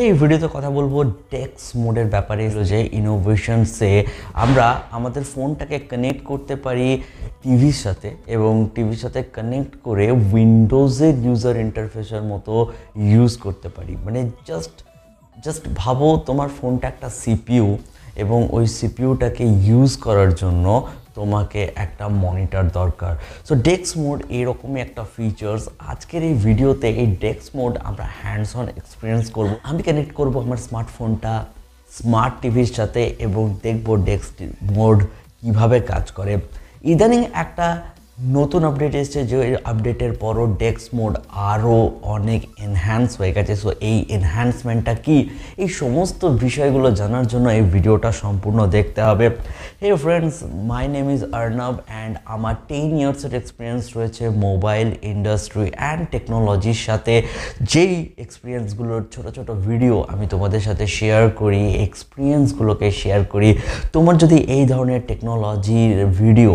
এই ভিডিওতে কথা বলবো ডেক্স মোডের ব্যাপারে, যে ইনোভেশনসে আমরা আমাদের ফোনটাকে কানেক্ট করতে পারি টিভির সাথে এবং টিভির সাথে কানেক্ট করে উইন্ডোজের ইউজার ইন্টারফেসের মতো ইউজ করতে পারি। মানে জাস্ট ভাবো তোমার ফোনটা একটা সিপিইউ এবং ওই সিপিইউটাকে ইউজ করার জন্য তোমাকে একটা মনিটর দরকার। সো ডেক্স মোড এইরকমই একটা ফিচার্স। আজকের এই ভিডিওতে এই ডেক্স মোড আমরা হ্যান্ডস অন এক্সপিরিয়েন্স করব। আমি কানেক্ট করব আমার স্মার্টফোনটা স্মার্ট টিভির সাথে এবং দেখব ডেক্স মোড কীভাবে কাজ করে। ইদানিং একটা নতুন আপডেট এসেছে, যে আপডেটের পরও ডেক্স মোড আরও অনেক এনহ্যান্স হয়ে গেছে। সো এই এনহ্যান্সমেন্টটা কী, এই সমস্ত বিষয়গুলো জানার জন্য এই ভিডিওটা সম্পূর্ণ দেখতে হবে। Hey friends, my name is Arnab and আমার 10 ইয়ার্সের এক্সপিরিয়েন্স রয়েছে মোবাইল ইন্ডাস্ট্রি অ্যান্ড টেকনোলজির সাথে। যেই এক্সপিরিয়েন্সগুলোর ছোটো ছোটো ভিডিও আমি তোমাদের সাথে শেয়ার করি, এক্সপিরিয়েন্সগুলোকে শেয়ার করি। তোমার যদি এই ধরনের টেকনোলজির ভিডিও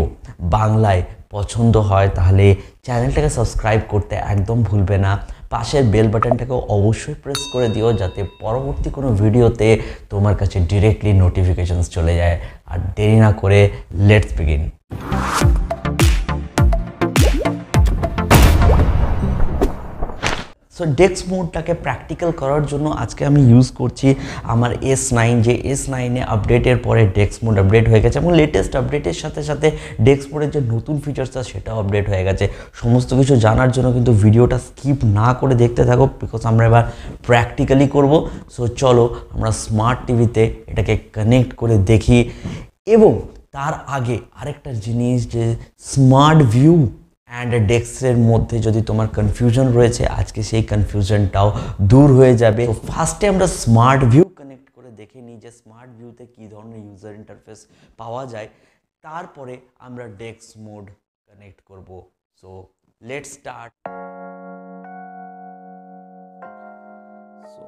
বাংলায় পছন্দ হয় তাহলে চ্যানেলটাকে সাবস্ক্রাইব করতে একদম ভুলবে না। পাশের বেল বাটনটাকেও অবশ্যই প্রেস করে দিও, যাতে পরবর্তী কোনো ভিডিওতে তোমার কাছে ডিরেক্টলি নোটিফিকেশনস চলে যায়। আর দেরি না করে লেটস বিগিন। সো ডেক্স মোডটাকে প্র্যাকটিক্যাল করার জন্য আজকে আমি ইউজ করছি আমার S9, যে S9 আপডেটের পরে ডেক্স মোড আপডেট হয়ে গেছে এবং লেটেস্ট আপডেটের সাথে সাথে ডেক্স মোডের যে নতুন ফিচার্সটা সেটাও আপডেট হয়ে গেছে। সমস্ত কিছু জানার জন্য কিন্তু ভিডিওটা স্কিপ না করে দেখতে থাকো, বিকজ আমরা এবার প্র্যাকটিক্যালি করব। সো চলো আমরা স্মার্ট টিভিতে এটাকে কানেক্ট করে দেখি। এবং তার আগে আরেকটা জিনিস, যে স্মার্ট ভিউ অ্যান্ড ডেক্সের মধ্যে যদি তোমার কনফিউশন রয়েছে, আজকে সেই কনফিউশনটাও দূর হয়ে যাবে। তো ফার্স্টে আমরা স্মার্ট ভিউ কানেক্ট করে দেখে নিই যে স্মার্ট ভিউতে কী ধরনের ইউজার ইন্টারফেস পাওয়া যায়, তারপরে আমরা ডেক্স মোড কানেক্ট করব। So let's start. সো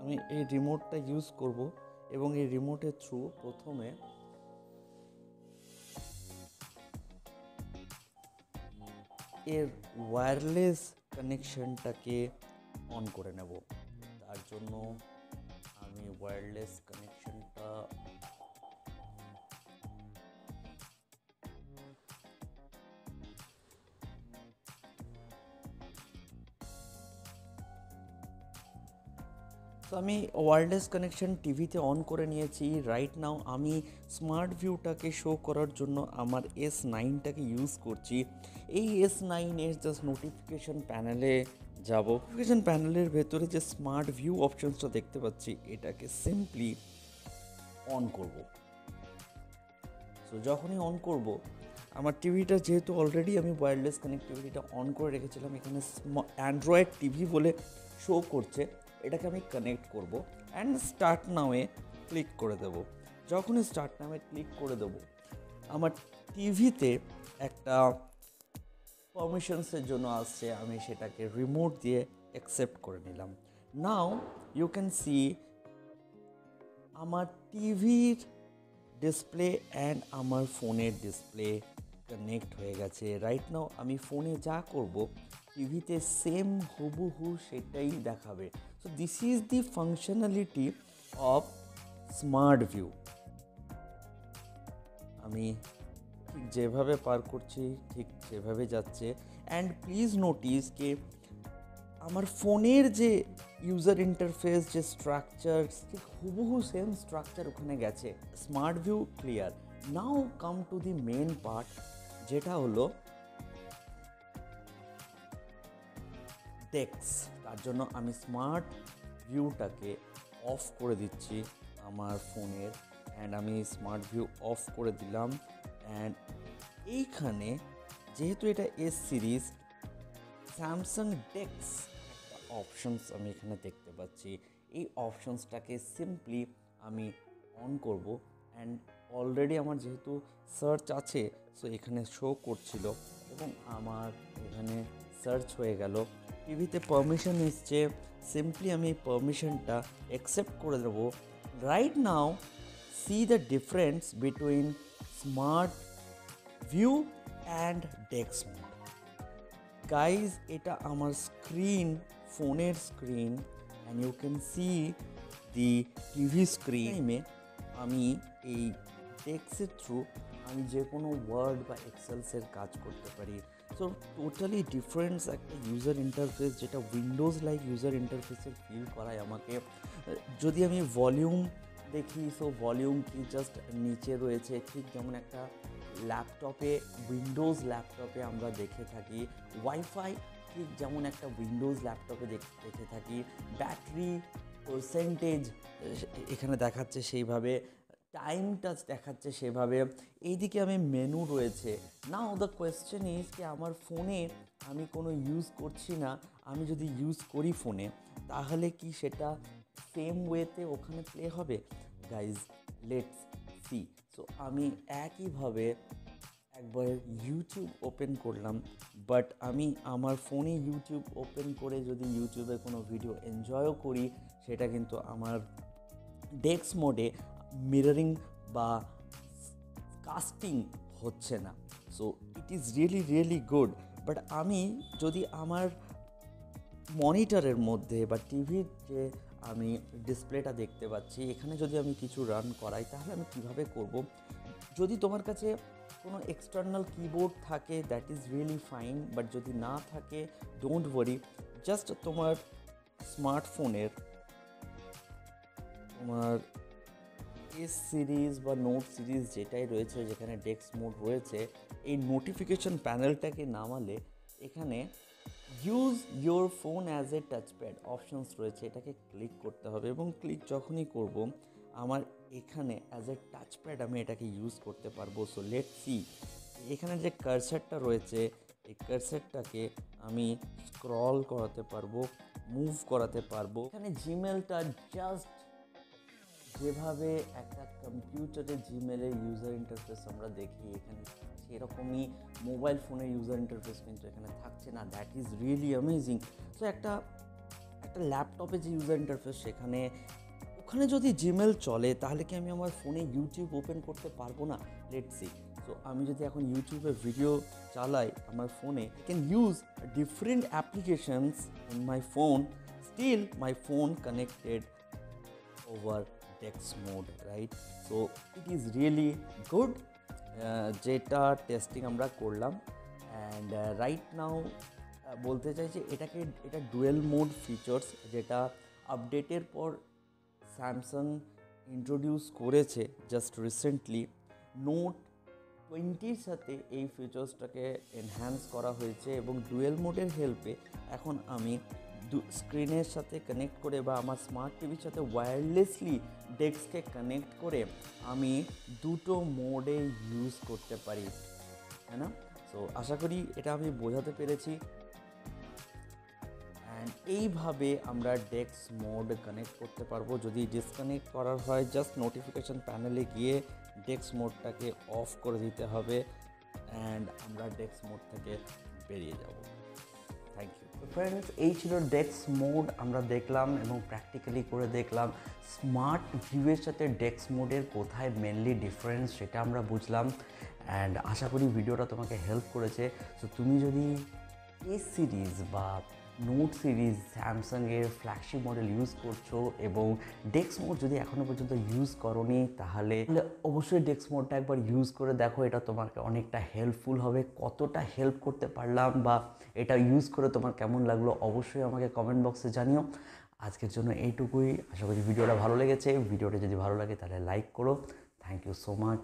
আমি এই রিমোটটা ইউজ করব এবং এই রিমোটের থ্রু প্রথমে এর ওয়্যারলেস কানেকশনটাকে অন করে নেব। তার জন্য আমি ওয়্যারলেস কানেকশনটা টিভিতে অন করে নিয়েছি। রাইট নাও আমি স্মার্ট ভিউটাকে শো করার জন্য আমার S9টাকে ইউজ করছি। এই S9 জাস্ট নোটিফিকেশন প্যানেলে যাব। নোটিফিকেশন প্যানেলের ভেতরে যে স্মার্ট ভিউ অপশনসটা দেখতে পাচ্ছি এটাকে সিম্পলি অন করব। সো যখনই অন করব, আমার টিভিটা যেহেতু অলরেডি আমি ওয়্যারলেস কানেক্টিভিটিটা অন করে রেখেছিলাম, এখানে অ্যান্ড্রয়েড টিভি বলে শো করছে, এটাকে আমি কানেক্ট করব অ্যান্ড স্টার্ট নাওয়ে ক্লিক করে দেব। যখনই স্টার্ট নাওয়ে ক্লিক করে দেব, আমার টিভিতে একটা পারমিশনসের জন্য আসছে, আমি সেটাকে রিমোট দিয়ে অ্যাকসেপ্ট করে নিলাম। নাও ইউ ক্যান সি আমার টিভির ডিসপ্লে অ্যান্ড আমার ফোনের ডিসপ্লে কানেক্ট হয়ে গেছে। রাইট নাও আমি ফোনে যা করব টিভিতে সেম হুবহু সেটাই দেখাবে। So this is the functionality of Smart View. আমি ঠিক যেভাবে পার করছি ঠিক সেভাবে যাচ্ছে। অ্যান্ড প্লিজ নোটিস কে আমার ফোনের যে ইউজার ইন্টারফেস, যে স্ট্রাকচার, ঠিক হুবহু সেম স্ট্রাকচার ওখানে গেছে। Smart view clear. Now come to the main part, যেটা হলো ডেক্স। তার জন্য আমি স্মার্ট ভিউটাকে অফ করে দিচ্ছি আমার ফোনের, অ্যান্ড আমি স্মার্ট ভিউ অফ করে দিলাম। অ্যান্ড এইখানে যেহেতু এটা এস সিরিজ, স্যামসাং ডেক্স একটা অপশনস আমি এখানে দেখতে পাচ্ছি। এই অপশনসটাকে সিম্পলি আমি অন করব। অ্যান্ড অলরেডি আমার যেহেতু সার্চ আছে, সো এখানে শো করছিল এবং আমার এখানে সার্চ হয়ে গেল। টিভিতে পারমিশন এসছে, সিম্পলি আমি এই পারমিশনটা অ্যাকসেপ্ট করে দেবো। Right now see the difference between smart view and DeX mode. Guys, এটা আমার স্ক্রিন, ফোনের screen, and you can see the TV screen में आमी ये DeX through आमी जेकोनो word बा excel से काज करते पड़ी। So totally different एक user interface जेटा windows like user interface से feel कराया हमारे। जो दिया मैं volume देखी so volume की just नीचे रोए चे ठीक जमुन एक ता लैपटॉपे windows लैपटॉपे आम्रा देखे था कि wifi ठीक जमुन एक ता windows लैपटॉपे देखे था कि battery percentage इखने देखा चे शेभाबे टाइम टच देखाচ্ছে সেভাবে এইদিকে আমি মেনু রয়েছে। নাও দ্য কোয়েশ্চেন ইজ যে আমার ফোনে আমি কোনো ইউজ করছি না, আমি যদি ইউজ করি ফোনে তাহলে কি সেটা সেম ওয়েতে ওখানে প্লে হবে? Guys let's see. সো আমি একইভাবে একবার ইউটিউব ওপেন করলাম, বাট আমি আমার ফোনে ইউটিউব ওপেন করে যদি ইউটিউবে কোনো ভিডিও এনজয়ও করি সেটা কিন্তু আমার ডেক্স মোডে मिररिंग बा कास्टिंग होच्छे ना। So it is really really good. But आमी जोदि आमार मनिटरेर मध्य बा टीवीर जे आमी डिसप्लेटा देखते पाच्छी एखाने जोदि आमी किछु रान कराई ताहले आमी किभाबे करबो? जोदि तोमार काछे कोनो एक्सटर्नल कीबोर्ड थाके that is really fine, but जोदि ना थाके डोंट वरि, जस्ट तोमार स्मार्टफोनेर तोमार इस सीरीज बा नोट सीरीज जेटाई रयेछे जेखाने डेक्स मोड रयेछे ए नोटिफिकेशन पैनलटाके नामाले एखाने use your phone as a touchpad options रयेछे, एटाके क्लिक करते होबे एबं क्लिक जखोनी करब आमार एखाने एज ए टचपैड आमि एटाके यूज करते पारबो। सो लेट्स सी एखाने जे कर्सरटा रयेछे ए कर्सरटाके आमि स्क्रल कराते पारबो, मुव कराते पारबो। एखाने जिमेलटा जस्ट যেভাবে একটা কম্পিউটারে জিমেলের ইউজার ইন্টারফেস আমরা দেখি এখানে সেরকমই মোবাইল ফোনের ইউজার ইন্টারফেস কিন্তু এখানে থাকছে না। That is really amazing. So একটা একটা ল্যাপটপে যে ইউজার ইন্টারফেস সেখানে ওখানে যদি জিমেল চলে তাহলে কি আমি আমার ফোনে ইউটিউব ওপেন করতে পারবো না? Let's see. সো আমি যদি এখন ইউটিউবে ভিডিও চালাই আমার ফোনে, I can use different applications in my phone, still my phone connected over DeX mode, right? So it is really good যেটা টেস্টিং আমরা করলাম। and right now বলতে চাইছি এটাকে এটা ডুয়েল মোড ফিচার্স যেটা আপডেটের পর Samsung ইন্ট্রোডিউস করেছে জাস্ট রিসেন্টলি। নোট 20-র সাথে এই ফিচার্সটাকে এনহ্যান্স করা হয়েছে এবং ডুয়েল মোডের হেল্পে এখন আমি স্ক্রিনের সাথে কানেক্ট করে বা আমার স্মার্ট টিভির সাথে ওয়্যারলেসলি ডেক্সকে কানেক্ট করে আমি দুটো মোডে ইউজ করতে পারি, তাই না? সো আশা করি এটা আমি বোঝাতে পেরেছি। অ্যান্ড এইভাবে আমরা ডেক্স মোড কানেক্ট করতে পারবো। যদি ডিসকানেক্ট করার হয় জাস্ট নোটিফিকেশান প্যানেলে গিয়ে ডেক্স মোডটাকে অফ করে দিতে হবে অ্যান্ড আমরা ডেক্স মোড থেকে বেরিয়ে যাব। Thank you friends. ये डेक्स मोड आमरा देखलाम एबं प्रैक्टिकली करे देखलाम स्मार्ट भिउर साथे डेक्स मोडर कोथाय मेनलि डिफरेंस सेटा आमरा बुझलाम। एंड आशा करी भिडियोटा तोमाके हेल्प करेछे। सो तुमी जोदि ए सीरीज बा নোট সিরিজ স্যামসাংয়ের ফ্ল্যাগশিপ মডেল ইউজ করছো এবং ডেক্স মোড যদি এখনও পর্যন্ত ইউজ করোনি তাহলে অবশ্যই ডেক্স মোডটা একবার ইউজ করে দেখো, এটা তোমাকে অনেকটা হেল্পফুল হবে। কতটা হেল্প করতে পারলাম বা এটা ইউজ করে তোমার কেমন লাগলো অবশ্যই আমাকে কমেন্ট বক্সে জানিও। আজকের জন্য এইটুকুই। আশা করি ভিডিওটা ভালো লেগেছে। ভিডিওটা যদি ভালো লাগে তাহলে লাইক করো। Thank you so much.